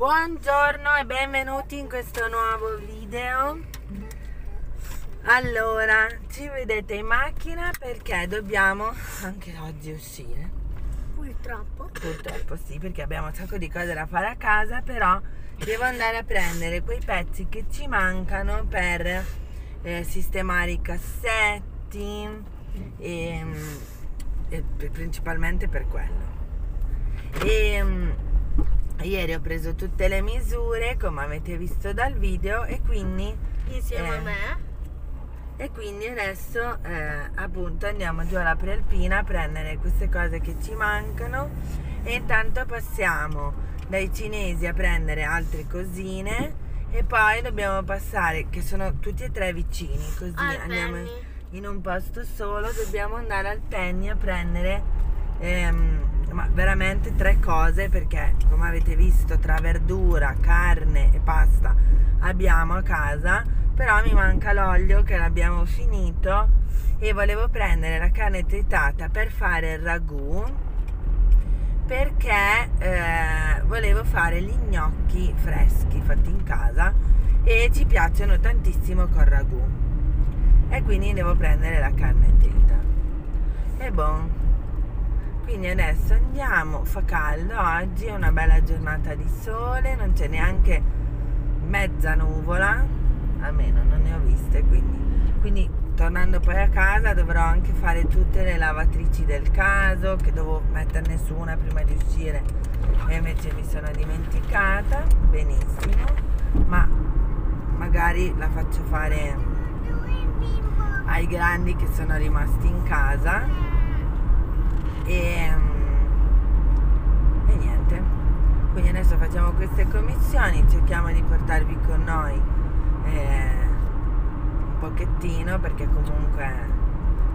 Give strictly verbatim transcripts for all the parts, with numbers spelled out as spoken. Buongiorno e benvenuti in questo nuovo video. Allora, ci vedete in macchina perché dobbiamo anche oggi uscire. Purtroppo. Purtroppo sì, perché abbiamo un sacco di cose da fare a casa, però devo andare a prendere quei pezzi che ci mancano per eh, sistemare i cassetti e, e principalmente per quello. E ieri ho preso tutte le misure, come avete visto dal video, e quindi insieme eh, a me e quindi adesso eh, appunto andiamo giù alla Prealpina a prendere queste cose che ci mancano, e intanto passiamo dai cinesi a prendere altre cosine e poi dobbiamo passare, che sono tutti e tre vicini, così al andiamo Penny. In un posto solo dobbiamo andare al Penny a prendere ehm, ma veramente tre cose, perché come avete visto tra verdura, carne e pasta abbiamo a casa, però mi manca l'olio che l'abbiamo finito e volevo prendere la carne tritata per fare il ragù, perché eh, volevo fare gli gnocchi freschi fatti in casa e ci piacciono tantissimo col ragù, e quindi devo prendere la carne trita. E buon Quindi adesso andiamo, fa caldo oggi, è una bella giornata di sole, non c'è neanche mezza nuvola, almeno non ne ho viste, quindi. quindi tornando poi a casa dovrò anche fare tutte le lavatrici del caso, che dovevo metterne su una prima di uscire e invece mi sono dimenticata, benissimo, ma magari la faccio fare ai grandi che sono rimasti in casa. E, e niente, quindi adesso facciamo queste commissioni, cerchiamo di portarvi con noi eh, un pochettino, perché comunque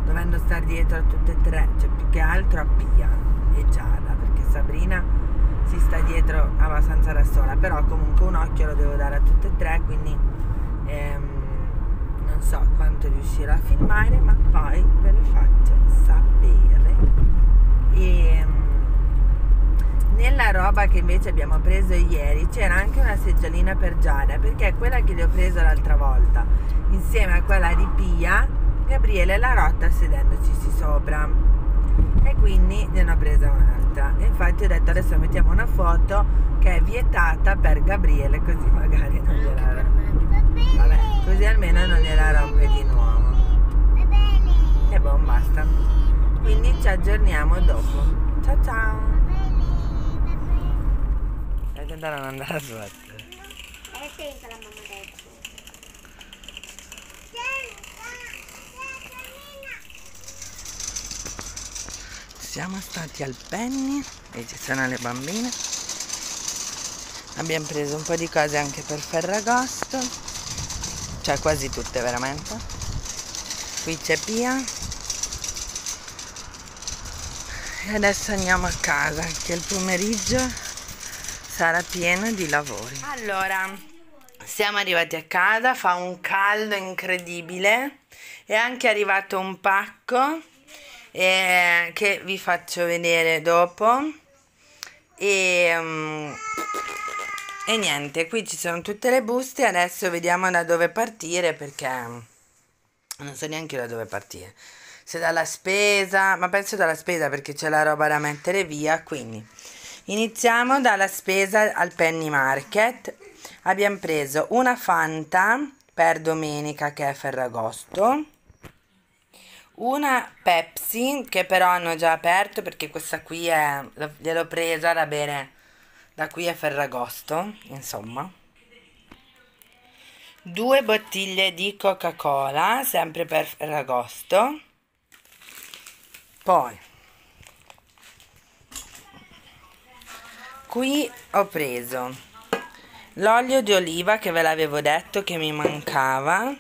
dovendo star dietro a tutte e tre, cioè più che altro a Pia e Giada, perché Sabrina si sta dietro abbastanza da sola, però comunque un occhio lo devo dare a tutte e tre, quindi ehm, non so quanto riuscirò a filmare, ma poi ve lo faccio sapere. E nella roba che invece abbiamo preso ieri c'era anche una seggiolina per Giada, perché quella che gli ho preso l'altra volta insieme a quella di Pia, Gabriele l'ha rotta sedendoci sopra, e quindi ne ho presa un'altra, e infatti ho detto adesso mettiamo una foto che è vietata per Gabriele, così magari non gliela rompe. Vabbè, così almeno non gliela rompe di nuovo. E boh, basta. Quindi ci aggiorniamo dopo. Ciao ciao! Devi andare a andare a sbattere. È attenta la mamma adesso. Siamo stati al Penny e ci sono le bambine. Abbiamo preso un po' di cose anche per Ferragosto. Cioè quasi tutte veramente. Qui c'è Pia. E adesso andiamo a casa, che il pomeriggio sarà pieno di lavori. Allora, siamo arrivati a casa, fa un caldo incredibile, è anche arrivato un pacco eh, che vi faccio vedere dopo, e, um, e niente, qui ci sono tutte le buste. Adesso vediamo da dove partire, perché non so neanche io da dove partire. Se dalla spesa, ma penso dalla spesa, perché c'è la roba da mettere via, quindi iniziamo dalla spesa al Penny Market. Abbiamo preso una Fanta per domenica, che è Ferragosto, una Pepsi che però hanno già aperto, perché questa qui è, gliel'ho presa da bere da qui a Ferragosto, insomma. Due bottiglie di Coca-Cola, sempre per Ferragosto. Poi, qui ho preso l'olio di oliva, che ve l'avevo detto che mi mancava,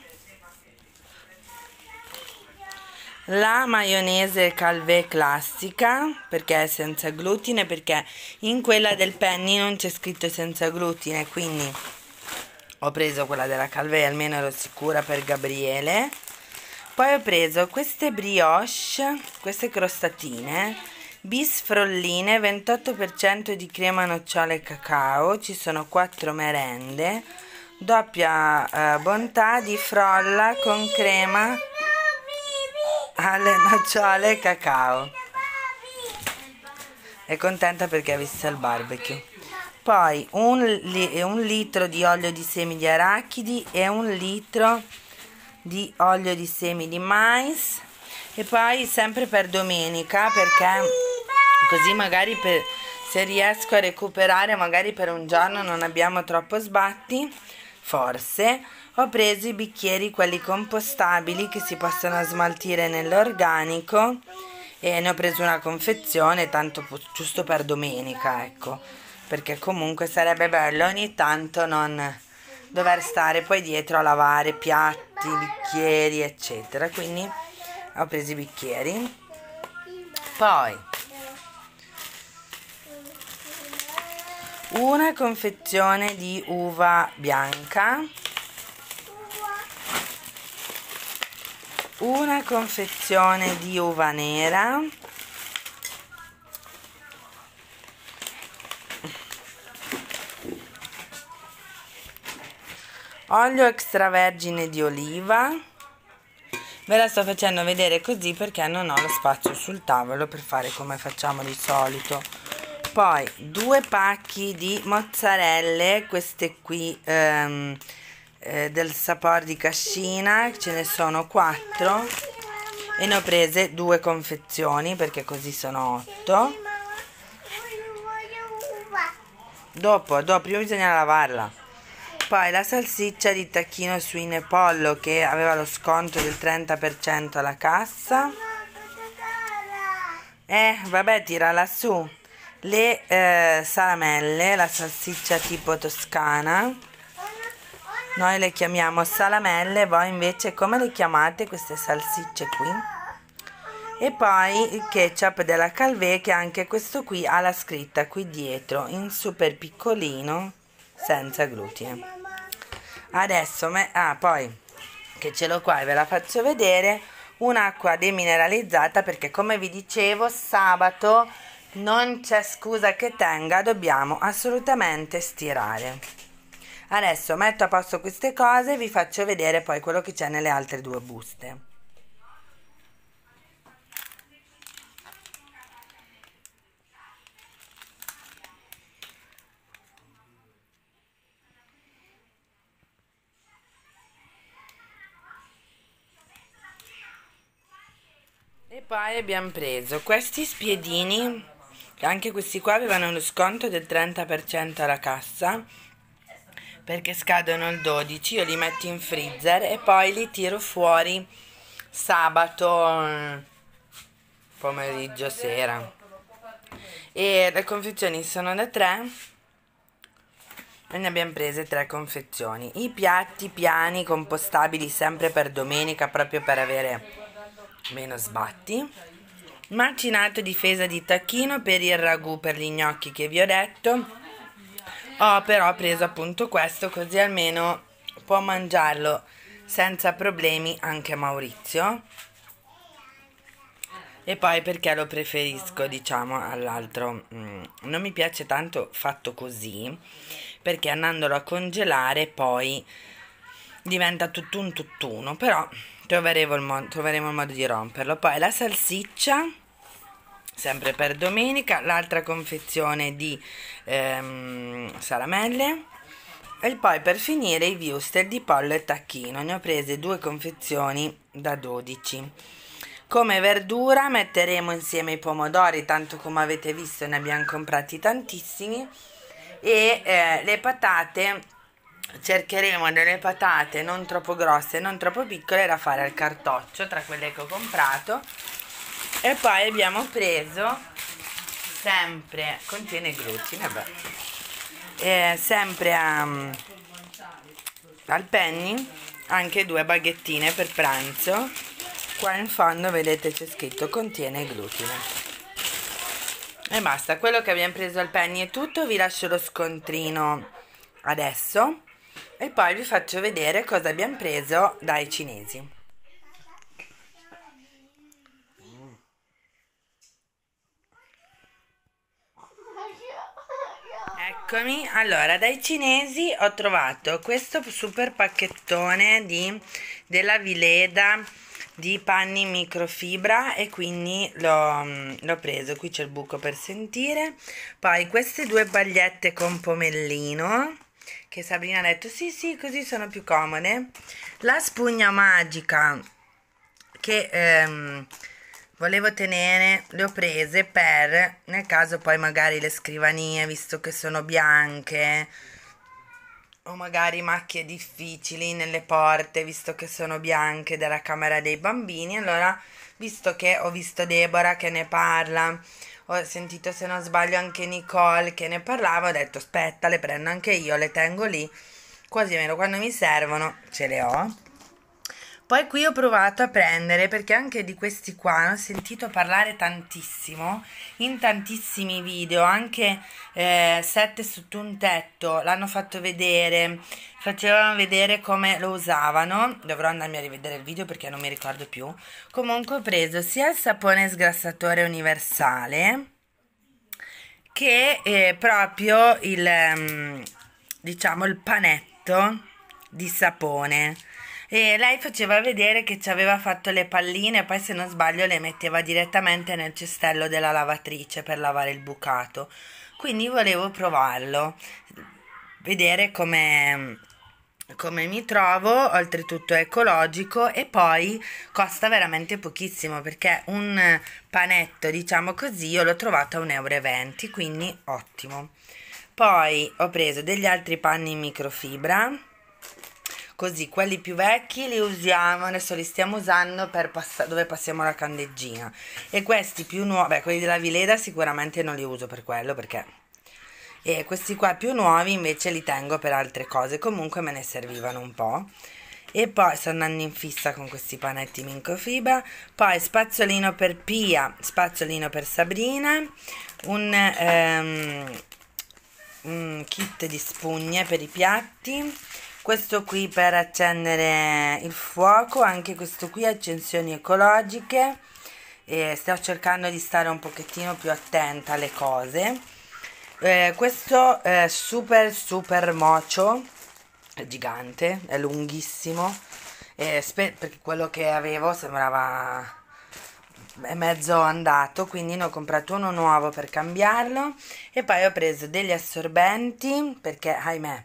la maionese Calvè classica, perché è senza glutine, perché in quella del Penny non c'è scritto senza glutine, quindi ho preso quella della Calvè, almeno ero sicura per Gabriele. Poi ho preso queste brioche, queste crostatine Bisfrolline, ventotto per cento di crema nocciola e cacao, ci sono quattro merende, doppia eh, bontà di frolla con crema alle nocciole e cacao. È contenta perché ha visto il barbecue. Poi un, li un litro di olio di semi di arachidi e un litro di olio di semi di mais. E poi sempre per domenica, perché così magari per, se riesco a recuperare, magari per un giorno non abbiamo troppo sbatti, forse, ho preso i bicchieri, quelli compostabili che si possono smaltire nell'organico, e ne ho preso una confezione, tanto giusto per domenica, ecco, perché comunque sarebbe bello ogni tanto non dover stare poi dietro a lavare piatti, bicchieri, eccetera, quindi ho preso i bicchieri. Poi una confezione di uva bianca, una confezione di uva nera, olio extravergine di oliva. Ve la sto facendo vedere così perché non ho lo spazio sul tavolo per fare come facciamo di solito. Poi due pacchi di mozzarelle, queste qui ehm, eh, del sapore di Cascina, ce ne sono quattro e ne ho prese due confezioni perché così sono otto. Dopo, dopo prima bisogna lavarla. Poi la salsiccia di tacchino suino e pollo che aveva lo sconto del trenta per cento alla cassa. Eh, vabbè, tirala su. Le eh, salamelle, la salsiccia tipo toscana. Noi le chiamiamo salamelle, voi invece come le chiamate queste salsicce qui? E poi il ketchup della Calvè, che anche questo qui ha la scritta qui dietro, in super piccolino, senza glutine. Adesso, me, ah poi, che ce l'ho qua e ve la faccio vedere, un'acqua demineralizzata perché come vi dicevo sabato non c'è scusa che tenga, dobbiamo assolutamente stirare. Adesso metto a posto queste cose e vi faccio vedere poi quello che c'è nelle altre due buste. E poi abbiamo preso questi spiedini, anche questi qua avevano lo sconto del trenta per cento alla cassa, perché scadono il dodici, io li metto in freezer e poi li tiro fuori sabato pomeriggio sera. E le confezioni sono da tre e ne abbiamo prese tre confezioni. I piatti piani compostabili sempre per domenica, proprio per avere meno sbatti. Macinato di fesa di tacchino per il ragù, per gli gnocchi che vi ho detto. Ho però preso appunto questo, così almeno può mangiarlo senza problemi anche Maurizio, e poi perché lo preferisco, diciamo, all'altro. Non mi piace tanto fatto così perché andandolo a congelare poi diventa tutt'un tutt'uno, però troveremo il, modo, troveremo il modo di romperlo. Poi la salsiccia, sempre per domenica, l'altra confezione di ehm, salamelle, e poi per finire i wurstel di pollo e tacchino, ne ho prese due confezioni da dodici. Come verdura metteremo insieme i pomodori, tanto come avete visto ne abbiamo comprati tantissimi, e eh, le patate. Cercheremo delle patate non troppo grosse, non troppo piccole, da fare al cartoccio tra quelle che ho comprato. E poi abbiamo preso sempre, contiene glutine, beh, e sempre um, al Penny anche due baghettine per pranzo. Qua in fondo vedete c'è scritto contiene glutine. E basta, quello che abbiamo preso al Penny è tutto. Vi lascio lo scontrino adesso e poi vi faccio vedere cosa abbiamo preso dai cinesi. Eccomi, allora dai cinesi ho trovato questo super pacchettone di, della Vileda di panni microfibra e quindi l'ho preso. Qui c'è il buco per sentire. Poi queste due pagliette con pomellino che Sabrina ha detto sì sì così sono più comode. La spugna magica che ehm, volevo tenere, le ho prese per, nel caso poi magari le scrivanie, visto che sono bianche, o magari macchie difficili nelle porte, visto che sono bianche, della camera dei bambini. Allora, visto che ho visto Deborah che ne parla, ho sentito se non sbaglio anche Nicole che ne parlava, ho detto aspetta, le prendo anche io, le tengo lì, quasi meno quando mi servono ce le ho. Poi qui ho provato a prendere, perché anche di questi qua ho sentito parlare tantissimo, in tantissimi video, anche eh, sette sotto un tetto, l'hanno fatto vedere, facevano vedere come lo usavano, dovrò andarmi a rivedere il video perché non mi ricordo più. Comunque ho preso sia il sapone sgrassatore universale, che eh, proprio il, diciamo, il panetto di sapone. E lei faceva vedere che ci aveva fatto le palline e poi, se non sbaglio, le metteva direttamente nel cestello della lavatrice per lavare il bucato. Quindi volevo provarlo, vedere come come mi trovo, oltretutto è ecologico e poi costa veramente pochissimo, perché un panetto, diciamo così, io l'ho trovato a un euro e venti, quindi ottimo. Poi ho preso degli altri panni in microfibra, così quelli più vecchi li usiamo, adesso li stiamo usando per passa dove passiamo la candeggina, e questi più nuovi, beh, quelli della Vileda sicuramente non li uso per quello, perché e questi qua più nuovi invece li tengo per altre cose, comunque me ne servivano un po'. E poi sto andando in fissa con questi panetti microfibra. Poi spazzolino per Pia, spazzolino per Sabrina, un, ehm, un kit di spugne per i piatti, questo qui per accendere il fuoco, anche questo qui accensioni ecologiche, e sto cercando di stare un pochettino più attenta alle cose. Eh, questo eh, super super mocio, è gigante, è lunghissimo, eh, perché quello che avevo sembrava è mezzo andato, quindi ne ho comprato uno nuovo per cambiarlo. E poi ho preso degli assorbenti, perché ahimè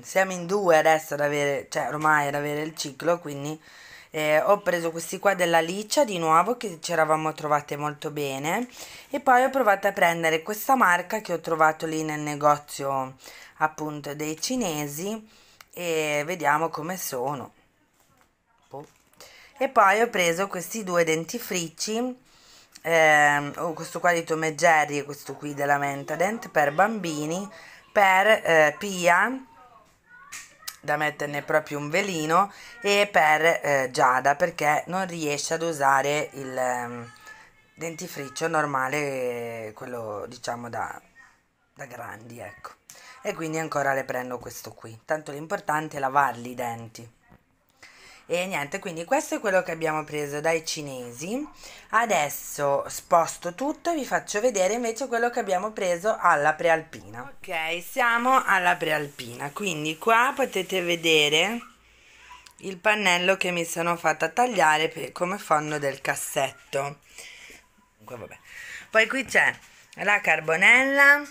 siamo in due adesso ad avere, cioè ormai ad avere il ciclo, quindi eh, ho preso questi qua della Licia di nuovo, che ci eravamo trovate molto bene. E poi ho provato a prendere questa marca che ho trovato lì nel negozio, appunto, dei cinesi, e vediamo come sono. E poi ho preso questi due dentifrici, eh, oh, questo qua di Tom e Jerry e questo qui della Mentadent per bambini, per eh, Pia, da metterne proprio un velino, e per eh, Giada, perché non riesce ad usare il um, dentifricio normale, quello diciamo da, da grandi, ecco, e quindi ancora le prendo questo qui, tanto l'importante è lavarli i denti. E niente, quindi questo è quello che abbiamo preso dai cinesi. Adesso sposto tutto e vi faccio vedere invece quello che abbiamo preso alla Prealpina. Ok, siamo alla Prealpina, quindi qua potete vedere il pannello che mi sono fatta tagliare per, come fondo del cassetto. Vabbè. Poi qui c'è la carbonella,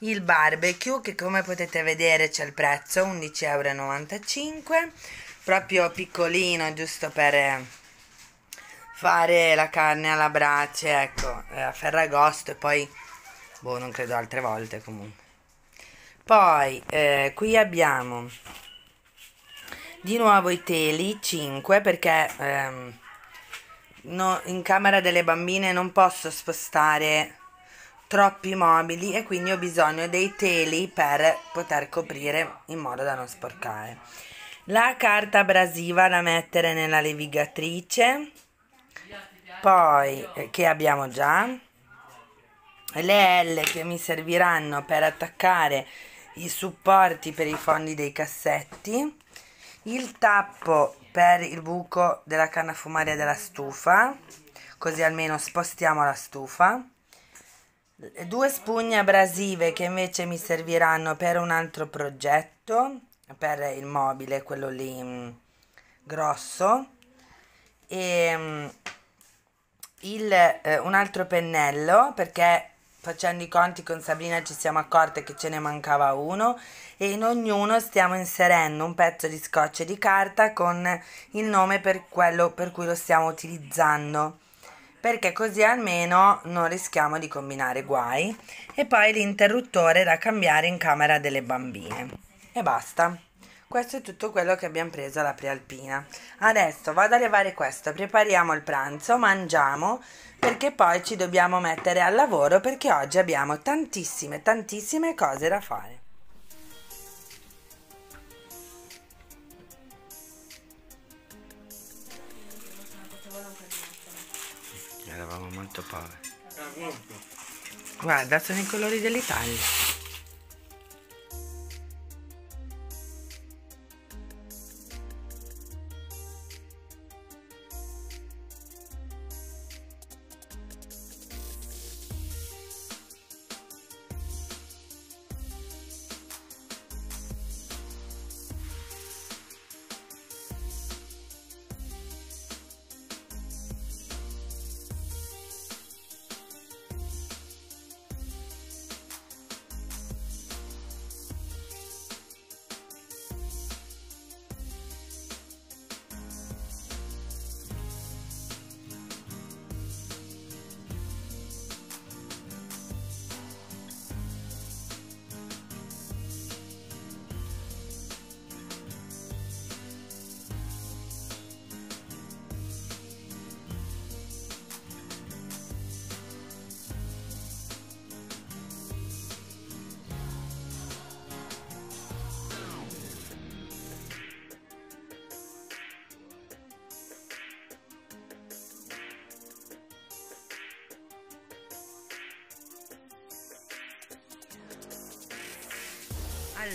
il barbecue, che come potete vedere c'è il prezzo, undici e novantacinque euro, proprio piccolino, giusto per fare la carne alla brace, ecco, a Ferragosto, e poi boh, non credo altre volte comunque. Poi eh, qui abbiamo di nuovo i teli, cinque, perché ehm, no, in camera delle bambine non posso spostare troppi mobili e quindi ho bisogno dei teli per poter coprire in modo da non sporcare. La carta abrasiva da mettere nella levigatrice, poi che abbiamo già, le L che mi serviranno per attaccare i supporti per i fondi dei cassetti, il tappo per il buco della canna fumaria della stufa, così almeno spostiamo la stufa, due spugne abrasive che invece mi serviranno per un altro progetto, per il mobile, quello lì mh, grosso, e mh, il, eh, un altro pennello, perché facendo i conti con Sabrina ci siamo accorte che ce ne mancava uno, e in ognuno stiamo inserendo un pezzo di scotch e di carta con il nome per quello per cui lo stiamo utilizzando, perché così almeno non rischiamo di combinare guai. E poi l'interruttore da cambiare in camera delle bambine, e basta. Questo è tutto quello che abbiamo preso alla Prealpina. Adesso vado a levare questo, prepariamo il pranzo, mangiamo, perché poi ci dobbiamo mettere al lavoro, perché oggi abbiamo tantissime tantissime cose da fare. Eravamo molto poveri. Guarda, sono i colori dell'Italia.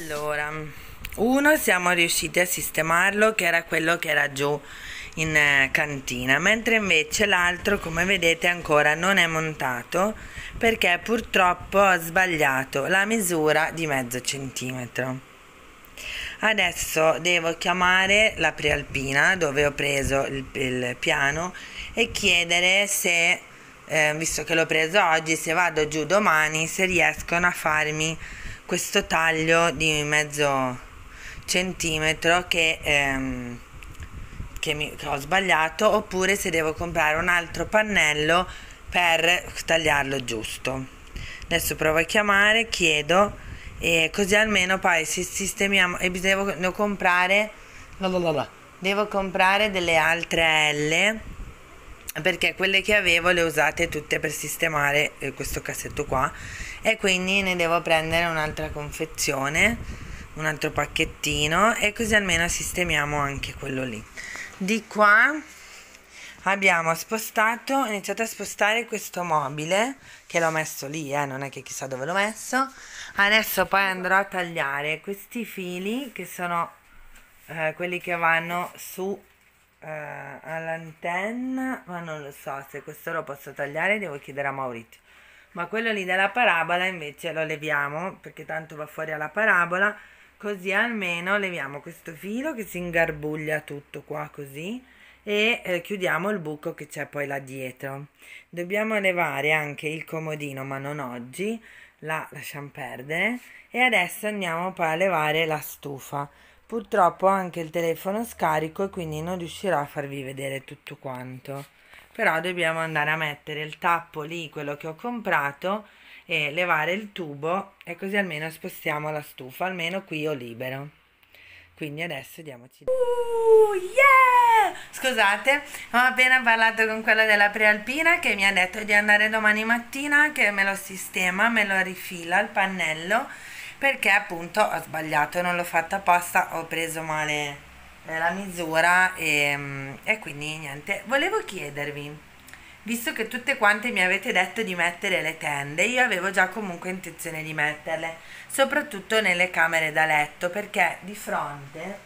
Allora, uno siamo riusciti a sistemarlo, che era quello che era giù in eh, cantina, mentre invece l'altro, come vedete, ancora non è montato, perché purtroppo ho sbagliato la misura di mezzo centimetro. Adesso devo chiamare la Prealpina, dove ho preso il, il piano, e chiedere se, eh, visto che l'ho preso oggi, se vado giù domani, se riescono a farmi questo taglio di mezzo centimetro che, ehm, che, mi, che ho sbagliato, oppure se devo comprare un altro pannello per tagliarlo giusto. Adesso provo a chiamare, chiedo, e così almeno poi si sistemiamo. E devo, devo comprare devo comprare delle altre L, perché quelle che avevo le ho usate tutte per sistemare eh, questo cassetto qua, e quindi ne devo prendere un'altra confezione, un altro pacchettino, e così almeno sistemiamo anche quello lì. Di qua abbiamo spostato, ho iniziato a spostare questo mobile, che l'ho messo lì, eh, non è che chissà dove l'ho messo. Adesso poi andrò a tagliare questi fili, che sono eh, quelli che vanno su Uh, all'antenna, ma non lo so se questo lo posso tagliare, devo chiedere a Maurizio. Ma quello lì della parabola invece lo leviamo, perché tanto va fuori alla parabola, così almeno leviamo questo filo che si ingarbuglia tutto qua così, e eh, chiudiamo il buco che c'è poi là dietro. Dobbiamo levare anche il comodino, ma non oggi, la lasciamo perdere. E adesso andiamo poi a levare la stufa. Purtroppo ho anche il telefono scarico e quindi non riuscirò a farvi vedere tutto quanto, però dobbiamo andare a mettere il tappo lì, quello che ho comprato, e levare il tubo, e così almeno spostiamo la stufa, almeno qui ho libero. Quindi adesso diamoci. Uh, yeah! Scusate, ho appena parlato con quella della Prealpina, che mi ha detto di andare domani mattina, che me lo sistema, me lo rifila il pannello, perché appunto ho sbagliato, non l'ho fatta apposta, ho preso male la misura, e, e quindi niente. Volevo chiedervi, visto che tutte quante mi avete detto di mettere le tende, io avevo già comunque intenzione di metterle, soprattutto nelle camere da letto, perché di fronte,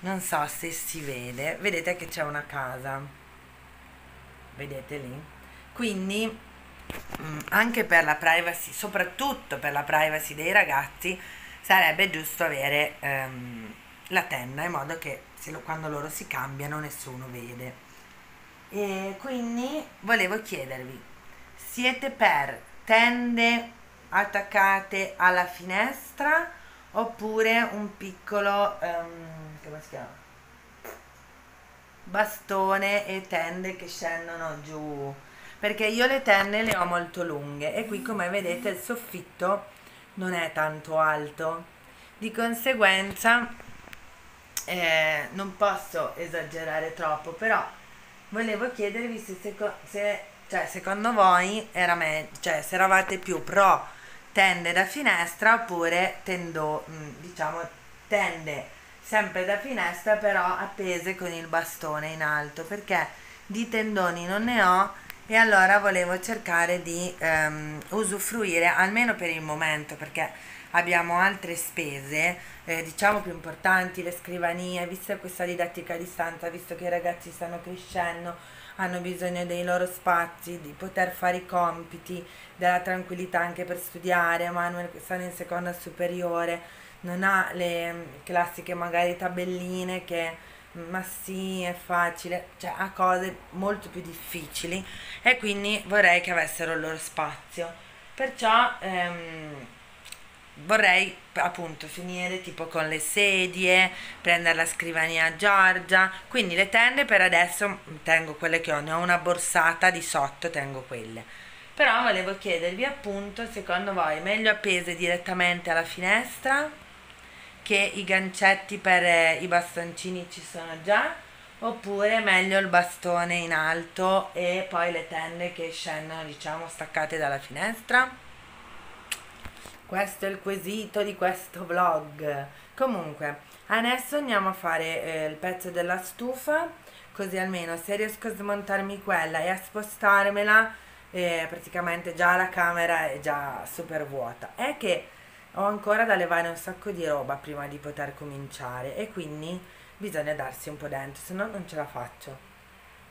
non so se si vede, vedete che c'è una casa, vedete lì, quindi anche per la privacy, soprattutto per la privacy dei ragazzi, sarebbe giusto avere ehm, la tenna, in modo che se lo, quando loro si cambiano nessuno vede. E quindi volevo chiedervi, siete per tende attaccate alla finestra oppure un piccolo ehm, come si chiama? Bastone e tende che scendono giù? Perché io le tende le ho molto lunghe e qui, come vedete, il soffitto non è tanto alto, di conseguenza eh, non posso esagerare troppo, però volevo chiedervi se, seco se cioè, secondo voi era me cioè, se eravate più pro tende da finestra oppure tendo, diciamo, tende sempre da finestra però appese con il bastone in alto, perché di tendoni non ne ho. E allora volevo cercare di ehm, usufruire, almeno per il momento, perché abbiamo altre spese, eh, diciamo più importanti, le scrivanie, visto questa didattica a distanza, visto che i ragazzi stanno crescendo, hanno bisogno dei loro spazi, di poter fare i compiti, della tranquillità anche per studiare. Manuel, che sta in seconda superiore, non ha le classiche magari tabelline che... ma sì, è facile, cioè ha cose molto più difficili e quindi vorrei che avessero il loro spazio. Perciò ehm, vorrei appunto finire tipo con le sedie, prendere la scrivania a Giorgia. Quindi le tende per adesso tengo quelle che ho, ne ho una borsata di sotto, tengo quelle. Però volevo chiedervi appunto, secondo voi, meglio appese direttamente alla finestra, che i gancetti per i bastoncini ci sono già, oppure meglio il bastone in alto e poi le tende che scendono, diciamo, staccate dalla finestra? Questo è il quesito di questo vlog. Comunque adesso andiamo a fare eh, il pezzo della stufa, così almeno se riesco a smontarmi quella e a spostarmela, eh, praticamente già la camera è già super vuota. È che ho ancora da levare un sacco di roba prima di poter cominciare e quindi bisogna darsi un po' dentro, se no non ce la faccio.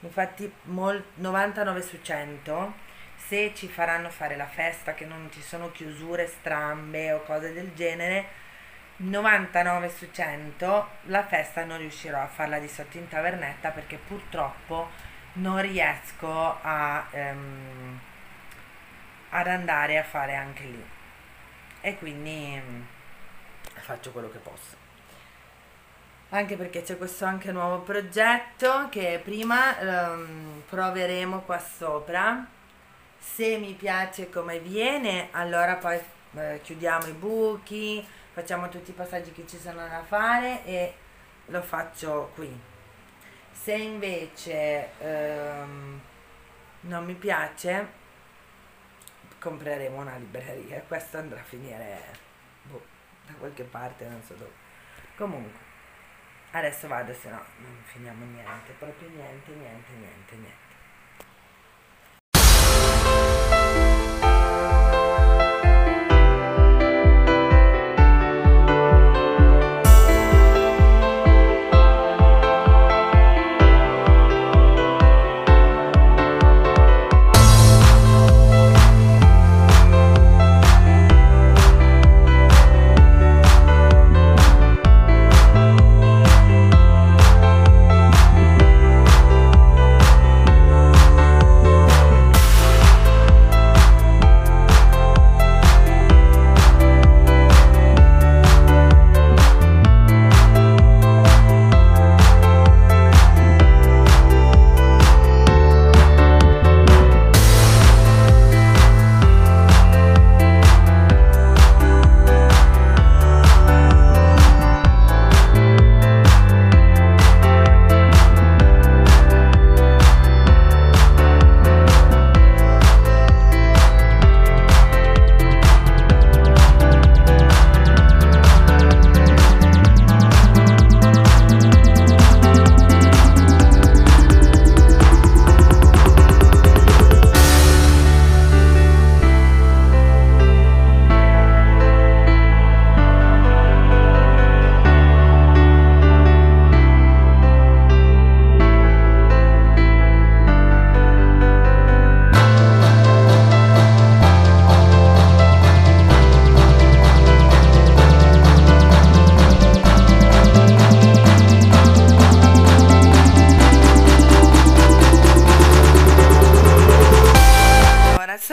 Infatti novantanove su cento, se ci faranno fare la festa, che non ci sono chiusure strambe o cose del genere, novantanove su cento la festa non riuscirò a farla di sotto in tavernetta, perché purtroppo non riesco a, ehm, ad andare a fare anche lì. E quindi faccio quello che posso, anche perché c'è questo anche nuovo progetto che prima um, proveremo qua sopra. Se mi piace come viene, allora poi eh, chiudiamo i buchi, facciamo tutti i passaggi che ci sono da fare e lo faccio qui. Se invece ehm, non mi piace, compreremo una libreria e questo andrà a finire boh, da qualche parte, non so dove. Comunque adesso vado, se no non finiamo niente, proprio niente, niente, niente, niente.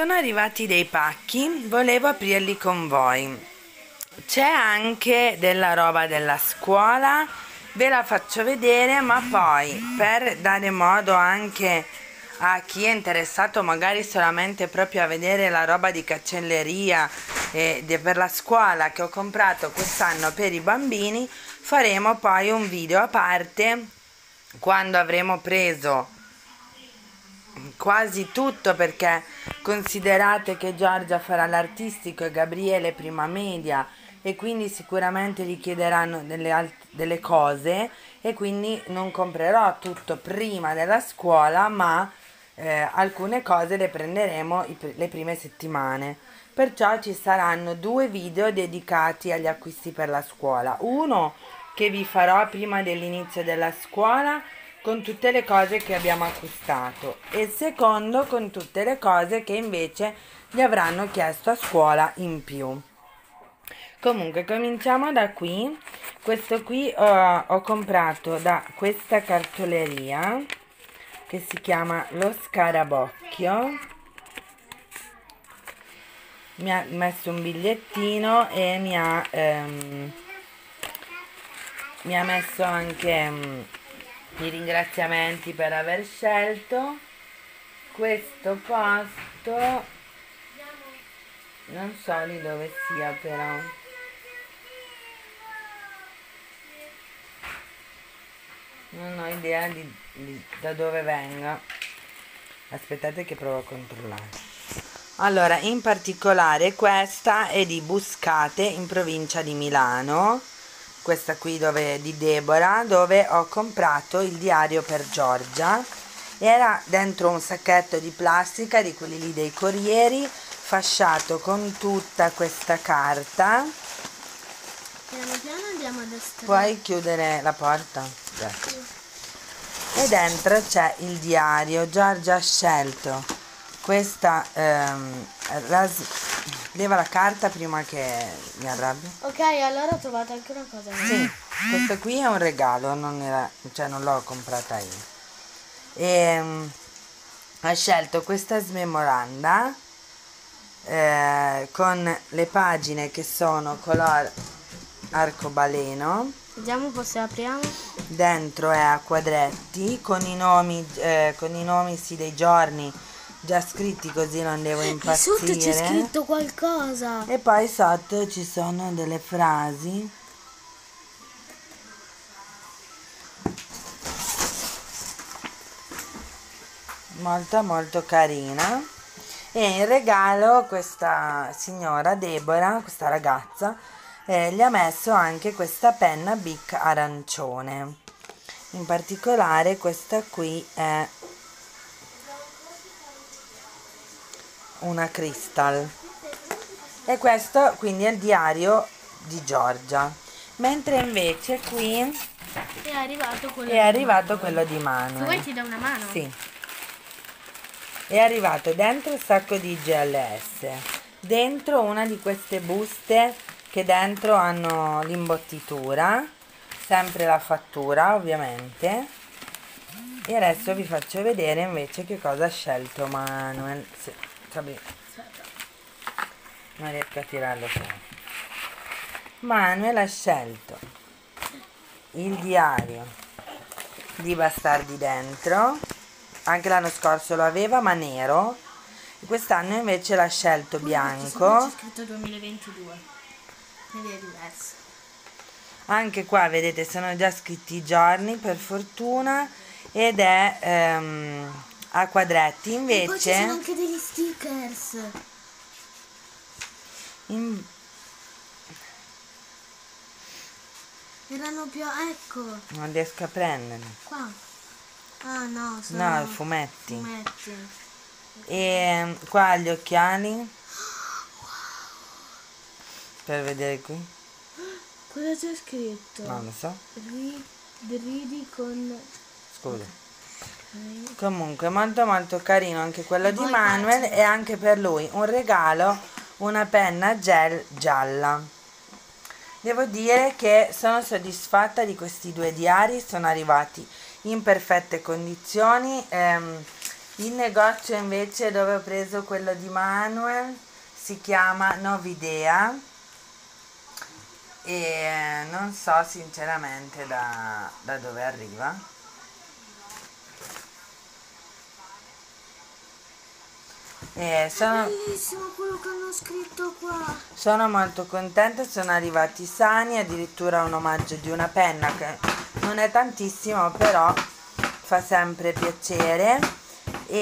sono arrivati dei pacchi, volevo aprirli con voi. C'è anche della roba della scuola, ve la faccio vedere, ma poi per dare modo anche a chi è interessato magari solamente proprio a vedere la roba di cancelleria e per la scuola che ho comprato quest'anno per i bambini, faremo poi un video a parte quando avremo preso quasi tutto, perché considerate che Giorgia farà l'artistico e Gabriele prima media e quindi sicuramente gli chiederanno delle, delle cose, e quindi non comprerò tutto prima della scuola, ma eh, alcune cose le prenderemo i, le prime settimane. Perciò ci saranno due video dedicati agli acquisti per la scuola, uno che vi farò prima dell'inizio della scuola con tutte le cose che abbiamo acquistato, e il secondo con tutte le cose che invece gli avranno chiesto a scuola in più. Comunque cominciamo da qui. Questo qui ho, ho comprato da questa cartoleria che si chiama Lo Scarabocchio. Mi ha messo un bigliettino e mi ha, ehm, mi ha messo anche... Ehm, i ringraziamenti per aver scelto questo posto, non so di dove sia però. Non ho idea di, di, da dove venga. Aspettate che provo a controllare. Allora, in particolare questa è di Buscate, in provincia di Milano. Questa qui dove, di Deborah, dove ho comprato il diario per Giorgia. Era dentro un sacchetto di plastica di quelli lì dei corrieri, fasciato con tutta questa carta. Piano piano andiamo a destra. Puoi chiudere la porta? Sì. E dentro c'è il diario. Giorgia ha scelto questa... Ehm, la, leva la carta prima che mi arrabbi. Ok, allora ho trovato anche una cosa. Sì, questo qui è un regalo, non era, cioè non l'ho comprata io. E, um, ho scelto questa smemoranda eh, con le pagine che sono color arcobaleno. Vediamo se apriamo. Dentro è a quadretti con i nomi, eh, con i nomi sì, dei giorni già scritti, così non devo impazzire. E sotto c'è scritto qualcosa. E poi sotto ci sono delle frasi. Molto molto carina. E in regalo questa signora Deborah, questa ragazza, eh, gli ha messo anche questa penna Bic arancione. In particolare questa qui è una crystal, e questo quindi è il diario di Giorgia, mentre invece qui è arrivato quello, è arrivato di, quello di Manuel. Vuoi ti do una mano? Sì. È arrivato dentro un sacco di G L S, dentro una di queste buste che dentro hanno l'imbottitura, sempre la fattura ovviamente. E adesso vi faccio vedere invece che cosa ha scelto Manuel. Sì. Non riesco a tirarlo fuori. Manuel ha scelto il diario di Bastardi dentro, anche l'anno scorso lo aveva ma nero, quest'anno invece l'ha scelto bianco. C'è scritto duemilaventidue, quindi è diverso. Anche qua vedete sono già scritti i giorni per fortuna, ed è... Ehm, a quadretti invece. E poi ci sono anche degli stickers. In... Erano più, ecco. Non riesco a prenderli. Qua. Ah no, sono. No, fumetti. fumetti. E qua gli occhiali. Wow. Per vedere qui. Cosa c'è scritto? Non lo so. Ri... Ridi con. Scusa. Comunque molto molto carino anche quello di Manuel, e anche per lui un regalo, una penna gel gialla. Devo dire che sono soddisfatta di questi due diari, sono arrivati in perfette condizioni. ehm, Il negozio invece dove ho preso quello di Manuel si chiama Novidea e non so sinceramente da, da dove arriva. E sono, è bellissimo quello che hanno scritto qua. Sono molto contenta, sono arrivati sani, addirittura un omaggio di una penna che non è tantissimo però fa sempre piacere. E,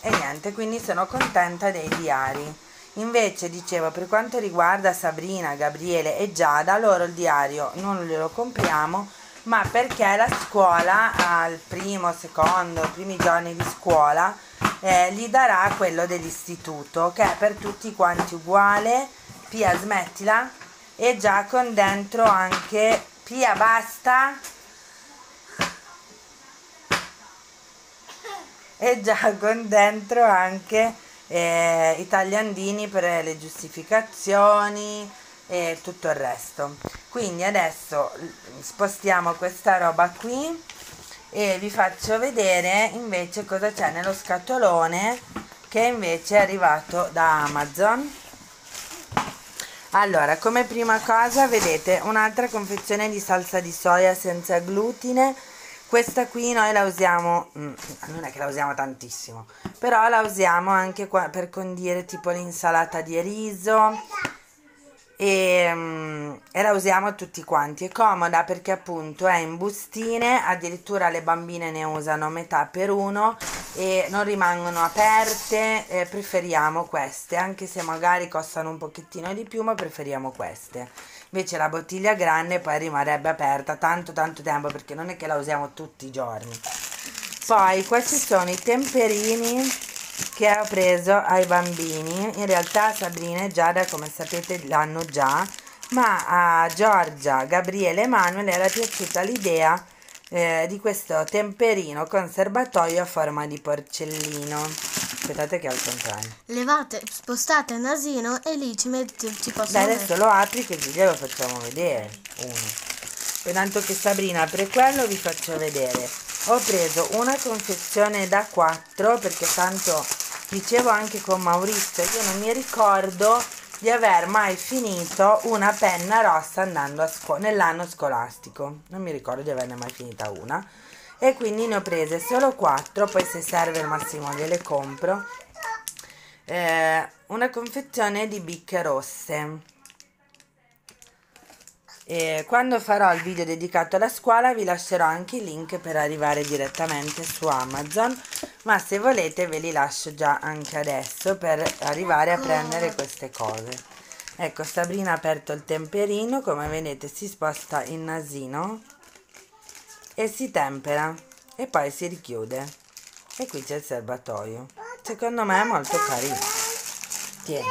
e niente, quindi sono contenta dei diari. Invece dicevo, per quanto riguarda Sabrina, Gabriele e Giada, loro il diario non glielo compriamo, ma perché la scuola al primo, secondo, primi giorni di scuola eh, gli darà quello dell'istituto, che è per tutti quanti uguale. Pia, smettila. E già con dentro anche Pia, basta. E già con dentro anche eh, i tagliandini per le giustificazioni e tutto il resto. Quindi adesso spostiamo questa roba qui e vi faccio vedere invece cosa c'è nello scatolone che invece è arrivato da Amazon. Allora, come prima cosa vedete un'altra confezione di salsa di soia senza glutine. Questa qui noi la usiamo, non è che la usiamo tantissimo, però la usiamo anche qua per condire tipo l'insalata di riso e, e la usiamo tutti quanti. È comoda perché appunto è in bustine, addirittura le bambine ne usano metà per uno e non rimangono aperte, e preferiamo queste, anche se magari costano un pochettino di più, ma preferiamo queste. Invece la bottiglia grande poi rimarrebbe aperta tanto tanto tempo perché non è che la usiamo tutti i giorni. Poi qua ci sono i temperini che ho preso ai bambini. In realtà Sabrina e Giada, come sapete, l'hanno già, ma a Giorgia, Gabriele e Manuel era piaciuta l'idea eh, di questo temperino con serbatoio a forma di porcellino. Aspettate che è al contrario. Levate, spostate il nasino e lì ci mettete, ci possono. Beh, adesso lo apri così glielo facciamo vedere uno. E tanto che Sabrina apre quello, vi faccio vedere. Ho preso una confezione da quattro perché tanto dicevo anche con Maurizio, io non mi ricordo di aver mai finito una penna rossa andando a scuola nell'anno scolastico. Non mi ricordo di averne mai finita una. E quindi ne ho prese solo quattro, poi se serve al massimo gliele compro. Eh, una confezione di bicche rosse. E quando farò il video dedicato alla scuola vi lascerò anche i link per arrivare direttamente su Amazon, ma se volete ve li lascio già anche adesso per arrivare a prendere queste cose. Ecco, Sabrina ha aperto il temperino, come vedete si sposta il nasino e si tempera e poi si richiude e qui c'è il serbatoio. Secondo me è molto carino. Tieni.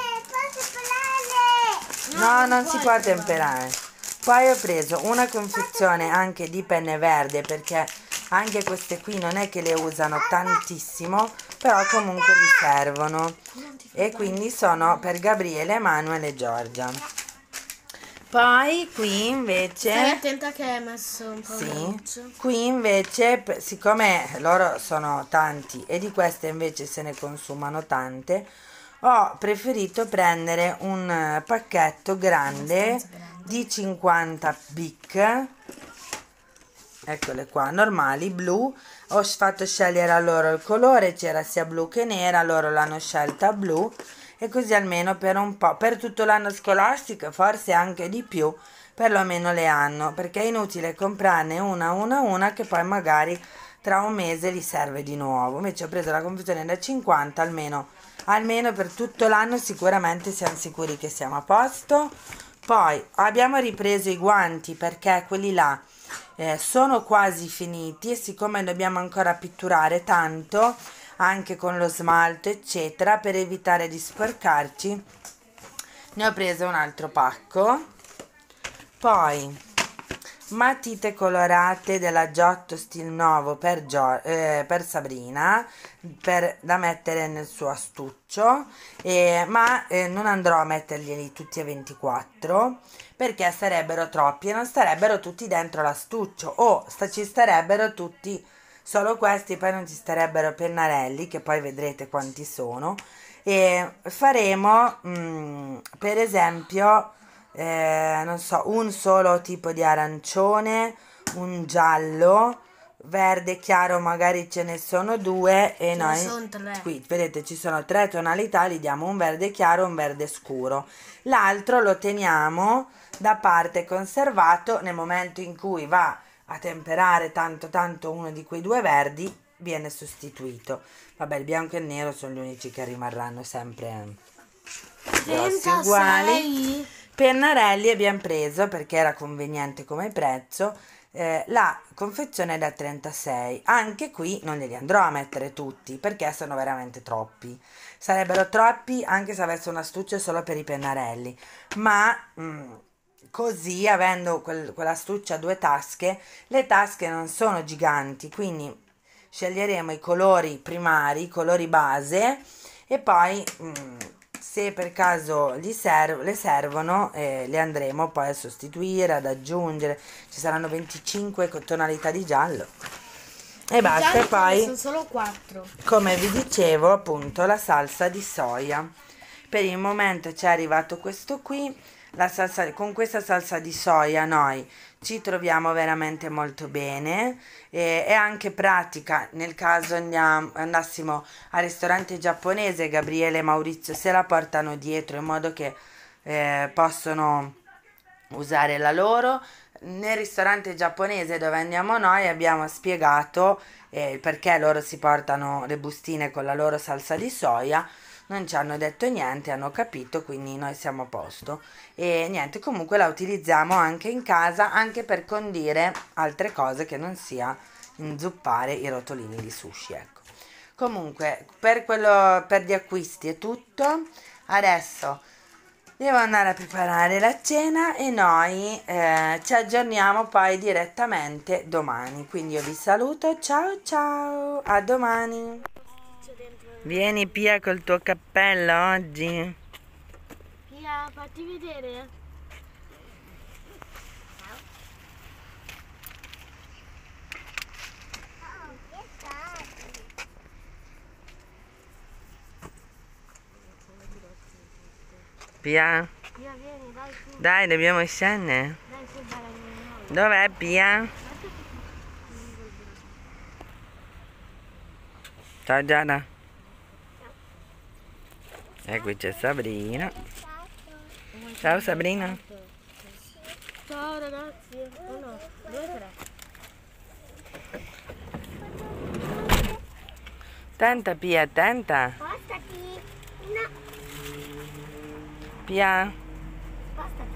No, non si può temperare. Poi ho preso una confezione anche di penne verde perché anche queste qui non è che le usano tantissimo, però comunque gli servono e quindi sono per Gabriele, Manuel e Giorgia. Poi qui invece, stai attenta che hai messo un po' di sì, qui invece siccome loro sono tanti e di queste invece se ne consumano tante, ho preferito prendere un pacchetto grande, grande. di cinquanta bic, eccole qua, normali, blu. Ho fatto scegliere a loro il colore, c'era sia blu che nera, loro l'hanno scelta blu. E così almeno per un po', per tutto l'anno scolastico, forse anche di più, perlomeno le hanno, perché è inutile comprarne una, una, una, che poi magari tra un mese li serve di nuovo. Invece ho preso la confezione da cinquanta, almeno, almeno per tutto l'anno sicuramente siamo sicuri che siamo a posto. Poi abbiamo ripreso i guanti perché quelli là eh, sono quasi finiti e siccome dobbiamo ancora pitturare tanto, anche con lo smalto eccetera, per evitare di sporcarci ne ho preso un altro pacco. Poi matite colorate della Giotto Stil Novo per, Gio eh, per Sabrina, per, da mettere nel suo astuccio, eh, ma eh, non andrò a metterglieli tutti e ventiquattro perché sarebbero troppi e non starebbero tutti dentro l'astuccio o sta ci starebbero tutti solo questi, poi non ci starebbero pennarelli, che poi vedrete quanti sono. E faremo mh, per esempio eh, non so, un solo tipo di arancione, un giallo, verde chiaro, magari ce ne sono due, e ce noi sono tre. Qui vedete ci sono tre tonalità, gli diamo un verde chiaro, un verde scuro, l'altro lo teniamo da parte conservato, nel momento in cui va a temperare tanto tanto uno di quei due verdi viene sostituito. Vabbè, il bianco e il nero sono gli unici che rimarranno sempre grossi uguali. Pennarelli abbiamo preso perché era conveniente come prezzo. Eh, la confezione è da trentasei, anche qui non glieli andrò a mettere tutti perché sono veramente troppi, sarebbero troppi anche se avessi un astuccio solo per i pennarelli, ma mh, così avendo quel, quell'astuccia a due tasche, le tasche non sono giganti, quindi sceglieremo i colori primari, i colori base, e poi mh, se per caso gli serv- le servono eh, le andremo poi a sostituire, ad aggiungere. Ci saranno venticinque tonalità di giallo e basta. E poi sono solo quattro, come vi dicevo, appunto la salsa di soia. Per il momento ci è arrivato questo qui, la salsa, con questa salsa di soia noi ci troviamo veramente molto bene, e, è anche pratica nel caso andiamo, andassimo al ristorante giapponese. Gabriele e Maurizio se la portano dietro in modo che eh, possono usare la loro. Nel ristorante giapponese dove andiamo noi abbiamo spiegato eh, perché loro si portano le bustine con la loro salsa di soia. Non ci hanno detto niente, hanno capito, quindi noi siamo a posto. E niente, comunque la utilizziamo anche in casa, anche per condire altre cose che non sia inzuppare i rotolini di sushi, ecco. Comunque per, quello, per gli acquisti è tutto. Adesso devo andare a preparare la cena e noi eh, ci aggiorniamo poi direttamente domani. Quindi io vi saluto, ciao ciao, a domani. Vieni Pia col tuo cappello oggi. Pia, fatti vedere. Pia? Pia vieni, dai su. Dai, dobbiamo scendere. Dai su, baragliamo. Dov'è Pia? Ciao Giada. E qui c'è Sabrina. Ciao Sabrina. Ciao ragazzi. Uno, due, tre. Attenta Pia, attenta. Spostati. No. Pia. Spostati.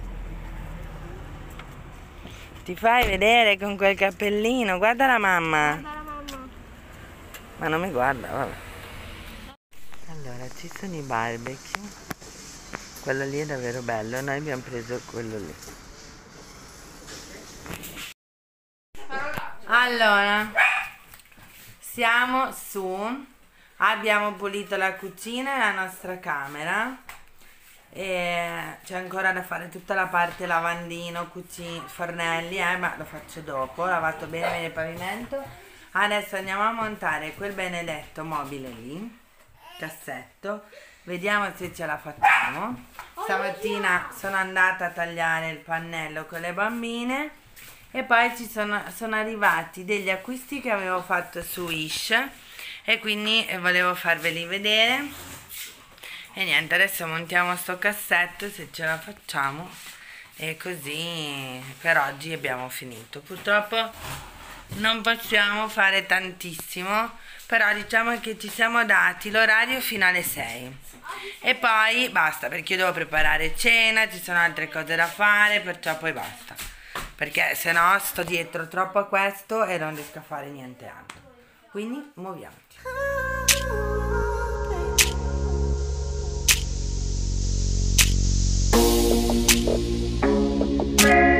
Ti fai vedere con quel cappellino. Guarda la mamma. Guarda la mamma. Ma non mi guarda, vabbè. Allora, ci sono i barbecue, quello lì è davvero bello, noi abbiamo preso quello lì. Allora, siamo su, abbiamo pulito la cucina e la nostra camera, e c'è ancora da fare tutta la parte lavandino, cucina, fornelli, eh, ma lo faccio dopo. Ho lavato bene, bene il pavimento, adesso andiamo a montare quel benedetto mobile lì, cassetto, vediamo se ce la facciamo. Stamattina sono andata a tagliare il pannello con le bambine e poi ci sono, sono arrivati degli acquisti che avevo fatto su Wish e quindi volevo farveli vedere. E niente, adesso montiamo sto cassetto se ce la facciamo, e così per oggi abbiamo finito. Purtroppo non possiamo fare tantissimo, però diciamo che ci siamo dati l'orario fino alle sei e poi basta, perché io devo preparare cena, ci sono altre cose da fare, perciò poi basta, perché se no sto dietro troppo a questo e non riesco a fare niente altro. Quindi muoviamoci. Thank you.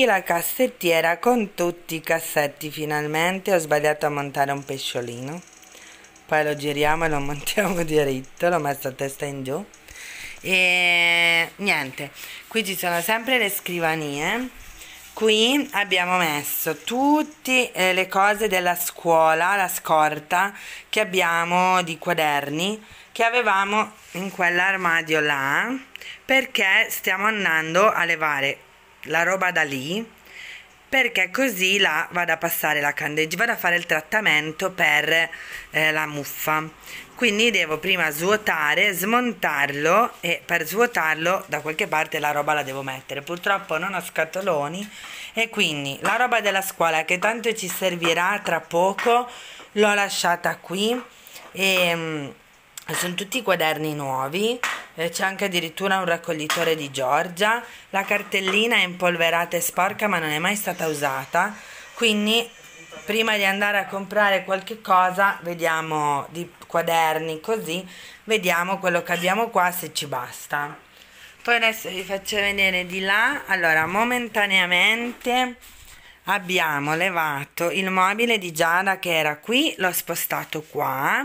aprì la cassettiera con tutti i cassetti. Finalmente ho sbagliato a montare un pesciolino, poi lo giriamo e lo montiamo diritto, l'ho messo a testa in giù. E niente, qui ci sono sempre le scrivanie, qui abbiamo messo tutte le cose della scuola, la scorta che abbiamo di quaderni che avevamo in quell'armadio là, perché stiamo andando a levare la roba da lì, perché così là vado a passare la candeggina, vado a fare il trattamento per eh, la muffa. Quindi devo prima svuotare, smontarlo, e per svuotarlo da qualche parte la roba la devo mettere. Purtroppo non ho scatoloni e quindi la roba della scuola, che tanto ci servirà tra poco, l'ho lasciata qui. E mh, sono tutti quaderni nuovi, c'è anche addirittura un raccoglitore di Giorgia, la cartellina è impolverata e sporca ma non è mai stata usata, quindi prima di andare a comprare qualche cosa, vediamo di quaderni così, vediamo quello che abbiamo qua se ci basta. Poi adesso vi faccio vedere di là. Allora, momentaneamente abbiamo levato il mobile di Giada che era qui, l'ho spostato qua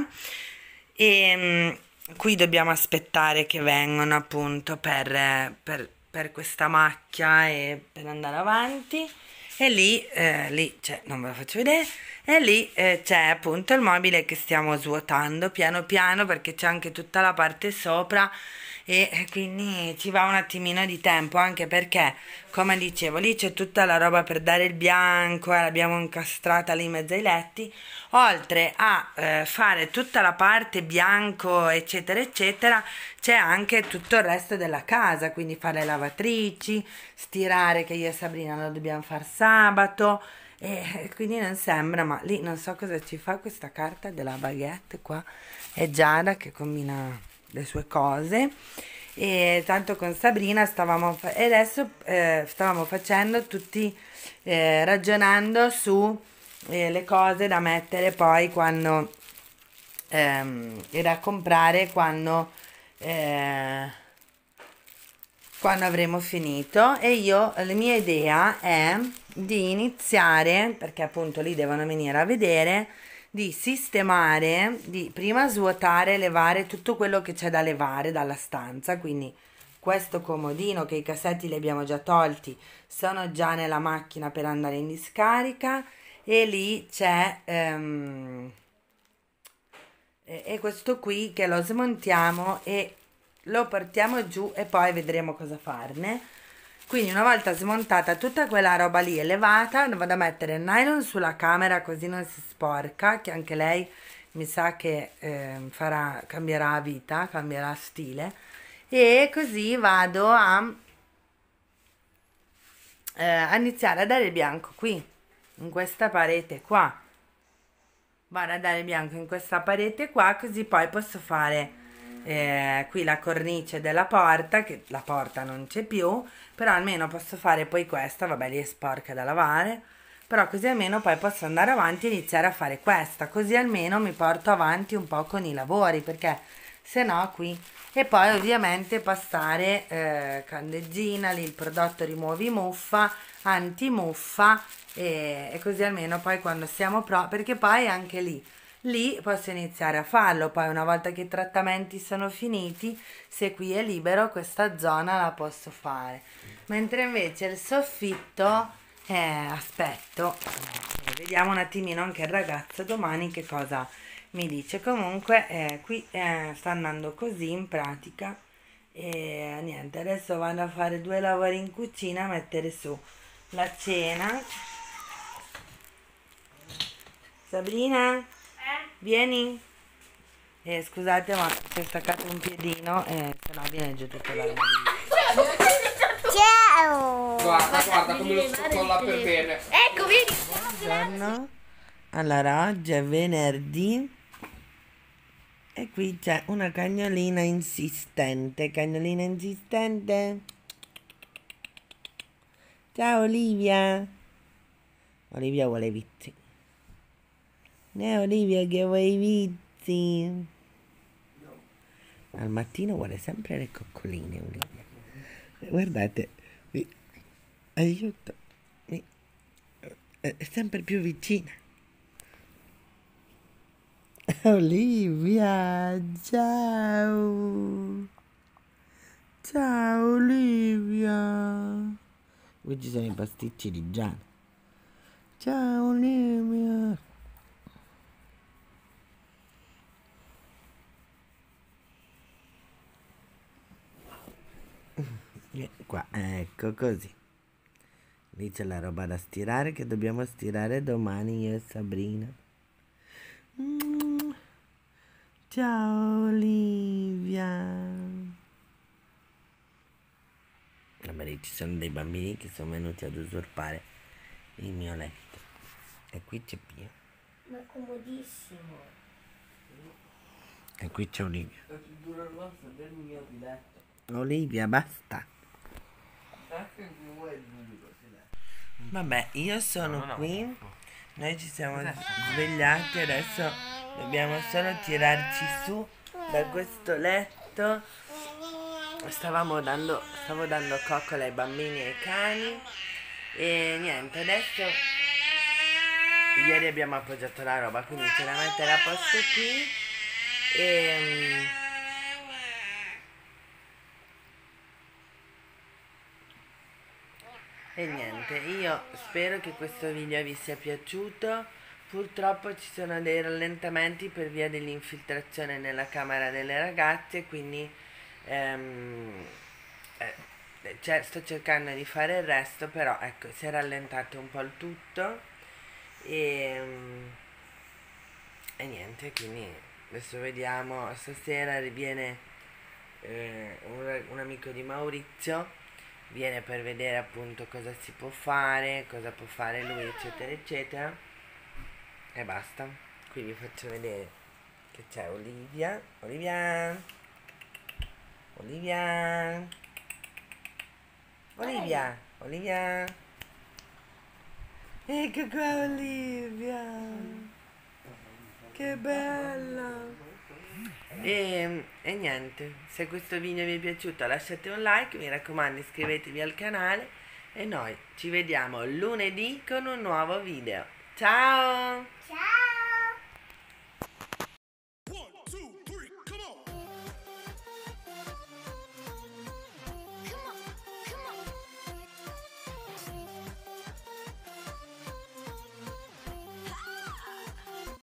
e qui dobbiamo aspettare che vengano appunto per, per, per questa macchia e per andare avanti. E lì, eh, lì c'è, non ve lo faccio vedere, e lì eh, c'è appunto il mobile che stiamo svuotando piano piano, perché c'è anche tutta la parte sopra e, e quindi ci va un attimino di tempo, anche perché come dicevo lì c'è tutta la roba per dare il bianco, eh, l'abbiamo incastrata lì in mezzo ai letti, oltre a eh, fare tutta la parte bianco eccetera eccetera c'è anche tutto il resto della casa, quindi fare le lavatrici, stirare, che io e Sabrina lo dobbiamo far sabato, e quindi non sembra, ma lì non so cosa ci fa questa carta della baguette qua, è Giada che combina le sue cose. E tanto con Sabrina stavamo e adesso eh, stavamo facendo tutti eh, ragionando su eh, le cose da mettere poi quando ehm, e da comprare quando eh, quando avremo finito. E io, la mia idea è di iniziare, perché appunto lì devono venire a vedere, di sistemare, di prima svuotare, levare tutto quello che c'è da levare dalla stanza, quindi questo comodino che i cassetti li abbiamo già tolti, sono già nella macchina per andare in discarica, e lì c'è um, e, e questo qui che lo smontiamo e lo portiamo giù e poi vedremo cosa farne. Quindi una volta smontata tutta quella roba lì e levata, vado a mettere il nylon sulla camera così non si sporca, che anche lei mi sa che eh, farà, cambierà vita, cambierà stile, e così vado a, eh, a iniziare a dare il bianco qui, in questa parete qua, vado a dare il bianco in questa parete qua, così poi posso fare... Eh, qui la cornice della porta, che la porta non c'è più, però almeno posso fare poi questa, vabbè lì è sporca da lavare, però così almeno poi posso andare avanti e iniziare a fare questa, così almeno mi porto avanti un po' con i lavori, perché se no qui. E poi ovviamente passare eh, candeggina, lì il prodotto rimuovi muffa, antimuffa, e, e così almeno poi quando siamo pro, perché poi anche lì Lì posso iniziare a farlo, poi una volta che i trattamenti sono finiti, se qui è libero questa zona la posso fare. Mentre invece il soffitto, eh, aspetto, vediamo un attimino anche il ragazzo domani che cosa mi dice. Comunque eh, qui eh, sta andando così in pratica, e niente, adesso vado a fare due lavori in cucina, a mettere su la cena. Sabrina? Vieni, eh, scusate ma si è staccato un piedino e se no viene giù tutto l'armadio. Ciao! Guarda, guarda come lo sto con la peperina. Ecco, vieni! Buongiorno. Allora, oggi è venerdì e qui c'è una cagnolina insistente. Cagnolina insistente. Ciao Olivia. Olivia vuole vizi. Ne Olivia che vuoi i vizi? No. Al mattino vuole sempre le coccoline, Olivia. Guardate, aiuto, è sempre più vicina. Olivia, ciao! Ciao Olivia! Oggi sono i pasticci di Gianna. Ciao Olivia! E qua, ecco così. Lì c'è la roba da stirare che dobbiamo stirare domani io e Sabrina. Mm. Ciao Olivia! Ci sono dei bambini che sono venuti ad usurpare il mio letto e qui c'è Pia, ma è comodissimo, e qui c'è Olivia. Olivia basta, vabbè, io sono no, no, qui no, no. Noi ci siamo svegliati, adesso dobbiamo solo tirarci su da questo letto. Stavamo dando, stavo dando coccole ai bambini e ai cani e niente, adesso ieri abbiamo appoggiato la roba, quindi ce la mettere a posto qui e e niente, io spero che questo video vi sia piaciuto. Purtroppo ci sono dei rallentamenti per via dell'infiltrazione nella camera delle ragazze, quindi Um, eh, cioè, sto cercando di fare il resto, però ecco, si è rallentato un po' il tutto e, um, e niente, quindi adesso vediamo, stasera viene eh, un, un amico di Maurizio, viene per vedere appunto cosa si può fare, cosa può fare lui, eccetera eccetera, e basta. Qui vi faccio vedere che c'è Olivia. Olivia Olivia, Olivia, Olivia, ecco qua Olivia, che bella. E, e niente, se questo video vi è piaciuto lasciate un like, mi raccomando iscrivetevi al canale e noi ci vediamo lunedì con un nuovo video. Ciao! Ciao!